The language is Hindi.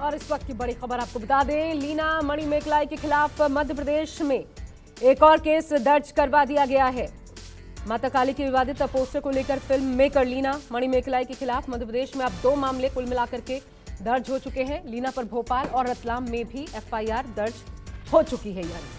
और इस वक्त की बड़ी खबर आपको बता दें, लीना मणि मेकलाई के खिलाफ मध्य प्रदेश में एक और केस दर्ज करवा दिया गया है। माता काली के विवादित पोस्टर को लेकर film maker Leena Manimekalai के खिलाफ मध्य प्रदेश में अब 2 मामले कुल मिलाकर के दर्ज हो चुके हैं। लीना पर भोपाल और रतलाम में भी FIR दर्ज हो चुकी है। यानी